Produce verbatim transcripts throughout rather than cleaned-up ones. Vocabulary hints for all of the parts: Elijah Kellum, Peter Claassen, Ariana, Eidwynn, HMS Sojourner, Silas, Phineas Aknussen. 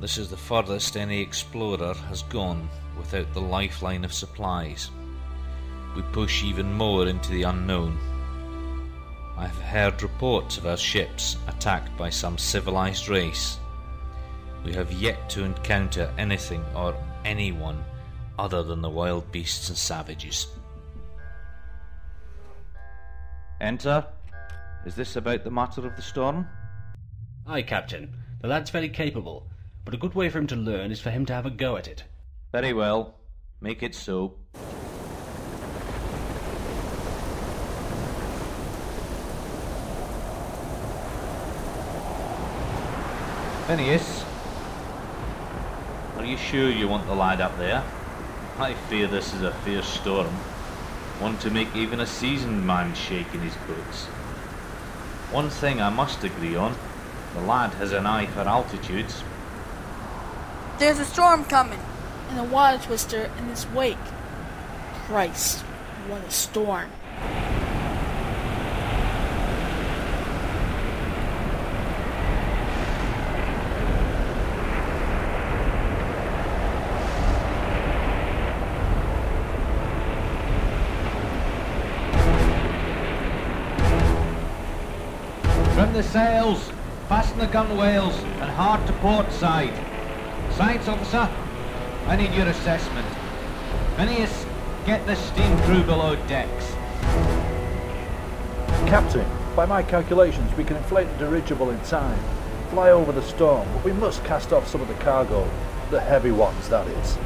This is the furthest any explorer has gone without the lifeline of supplies. We push even more into the unknown. I have heard reports of our ships attacked by some civilized race. We have yet to encounter anything or anyone other than the wild beasts and savages. Enter. Is this about the matter of the storm? Aye, Captain. The lad's very capable, but a good way for him to learn is for him to have a go at it. Very well. Make it so. Phineas, are you sure you want the lad up there? I fear this is a fierce storm, one to make even a seasoned man shake in his boots. One thing I must agree on, the lad has an eye for altitudes. There's a storm coming, and a water twister in its wake. Christ, what a storm. Trim the sails, fasten the gunwales, and hard to port side. Science officer, I need your assessment. Phineas, get the steam crew below decks. Captain, by my calculations, we can inflate the dirigible in time, fly over the storm, but we must cast off some of the cargo, the heavy ones, that is.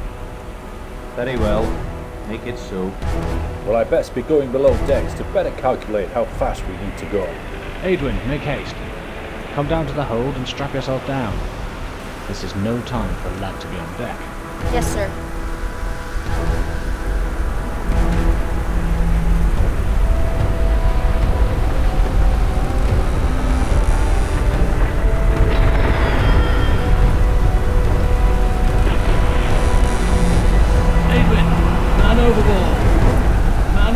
Very well, make it so. Well, I best be going below decks to better calculate how fast we need to go. Eidwynn, make haste. Come down to the hold and strap yourself down. This is no time for a lad to be on deck. Yes, sir. Eidwynn, man overboard! Man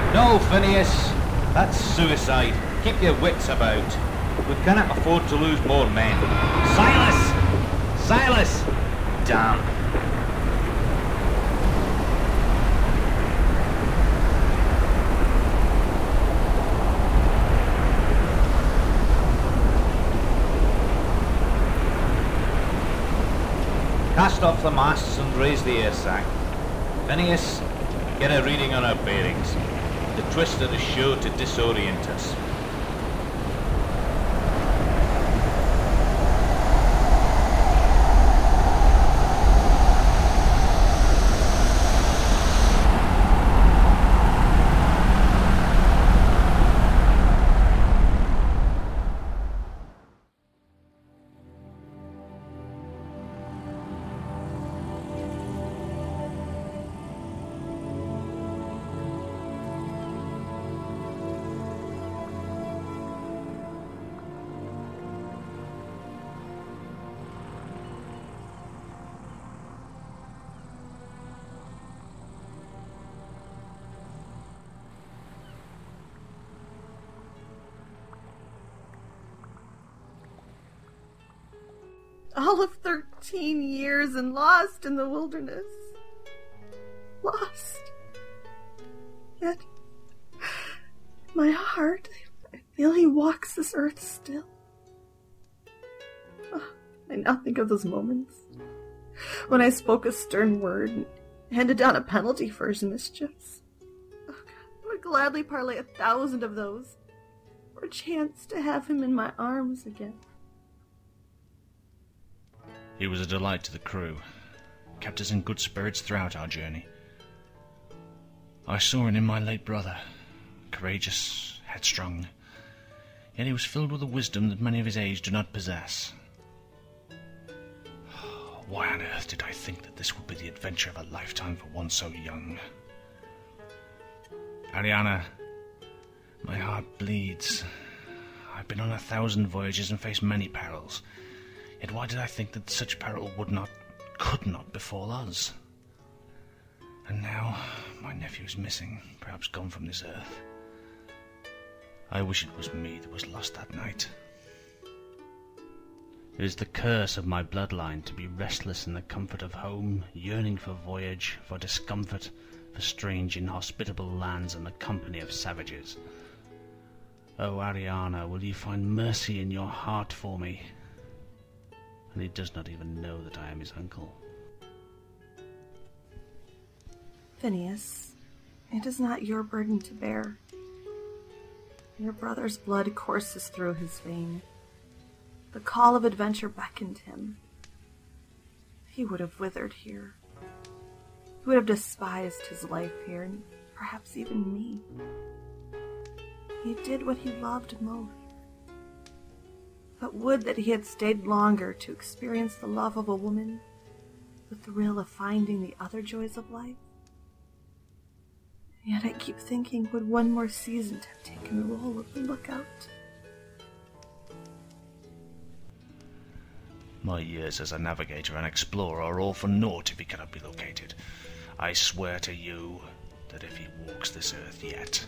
overboard! No, Phineas! That's suicide. Keep your wits about. We cannot afford to lose more men. Silas! Silas! Damn. Cast off the masts and raise the air sac. Phineas, get a reading on our bearings. The twister is sure to disorient us. All of thirteen years and lost in the wilderness. Lost. Yet, my heart, I feel he walks this earth still. Oh, I now think of those moments when I spoke a stern word and handed down a penalty for his mischiefs. Oh, God, I would gladly parlay a thousand of those for a chance to have him in my arms again. He was a delight to the crew, kept us in good spirits throughout our journey. I saw in him my late brother, courageous, headstrong, yet he was filled with a wisdom that many of his age do not possess. Why on earth did I think that this would be the adventure of a lifetime for one so young? Ariana, my heart bleeds. I've been on a thousand voyages and faced many perils. Yet why did I think that such peril would not, could not befall us? And now, my nephew is missing, perhaps gone from this earth. I wish it was me that was lost that night. It is the curse of my bloodline to be restless in the comfort of home, yearning for voyage, for discomfort, for strange inhospitable lands and the company of savages. Oh, Ariana, will you find mercy in your heart for me? And he does not even know that I am his uncle. Phineas, it is not your burden to bear. Your brother's blood courses through his vein. The call of adventure beckoned him. He would have withered here. He would have despised his life here, and perhaps even me. He did what he loved most. But would that he had stayed longer to experience the love of a woman, the thrill of finding the other joys of life. Yet I keep thinking, would one more season to have taken the role of the lookout? My years as a navigator and explorer are all for naught if he cannot be located. I swear to you that if he walks this earth yet,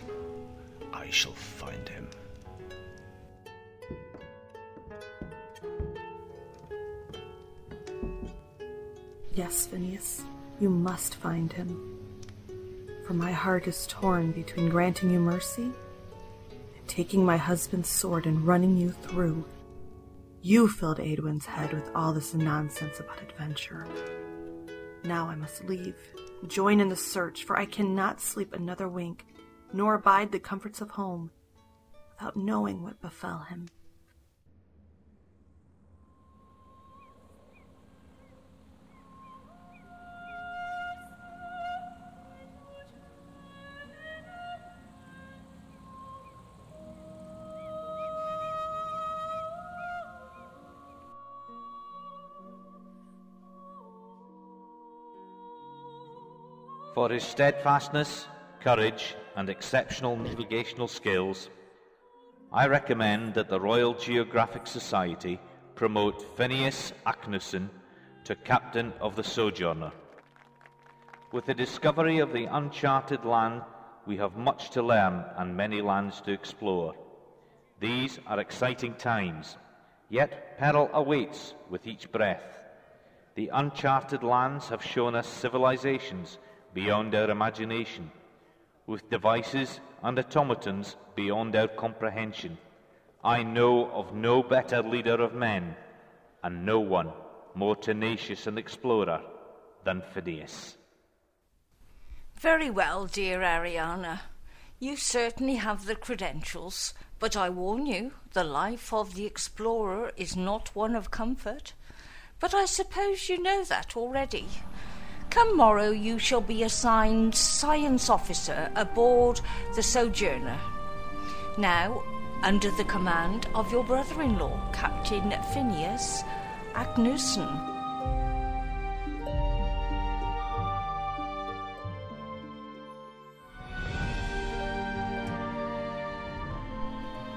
I shall find him. Yes, Phineas, you must find him. For my heart is torn between granting you mercy and taking my husband's sword and running you through. You filled Eidwyn's head with all this nonsense about adventure. Now I must leave, join in the search, for I cannot sleep another wink, nor abide the comforts of home, without knowing what befell him. For his steadfastness, courage, and exceptional navigational skills, I recommend that the Royal Geographic Society promote Phineas Aknussen to Captain of the Sojourner. With the discovery of the uncharted land, we have much to learn and many lands to explore. These are exciting times, yet peril awaits with each breath. The uncharted lands have shown us civilizations beyond our imagination, with devices and automatons beyond our comprehension. I know of no better leader of men, and no one more tenacious an explorer than Phineas. Very well, dear Ariana. You certainly have the credentials, but I warn you, the life of the explorer is not one of comfort. But I suppose you know that already. Come morrow you shall be assigned science officer aboard the Sojourner, now under the command of your brother-in-law, Captain Phineas Aknussen.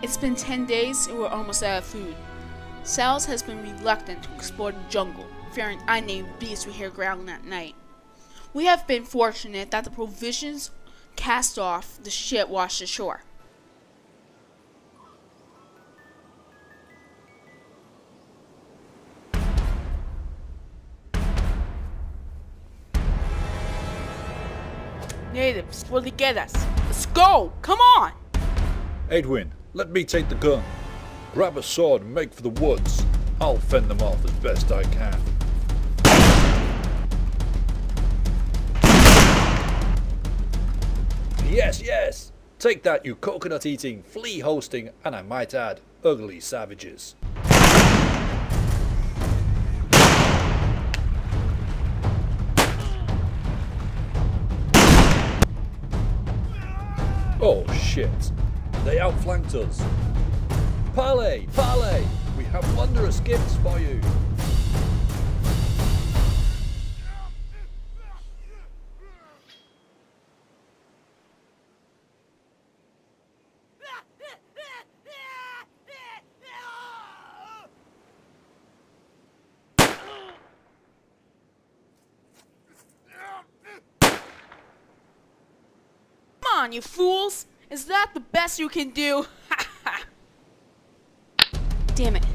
It's been ten days and we're almost out of food. Silas has been reluctant to explore the jungle, fearing unnamed beasts we hear growling at night. We have been fortunate that the provisions cast off the ship washed ashore. Natives, will they get us? Let's go! Come on! Eidwynn, let me take the gun. Grab a sword and make for the woods. I'll fend them off as best I can. Yes, yes! Take that, you coconut-eating, flea-hosting, and I might add, ugly savages. Oh shit, they outflanked us. Parley, parley, we have wondrous gifts for you. You fools! Is that the best you can do? Damn it.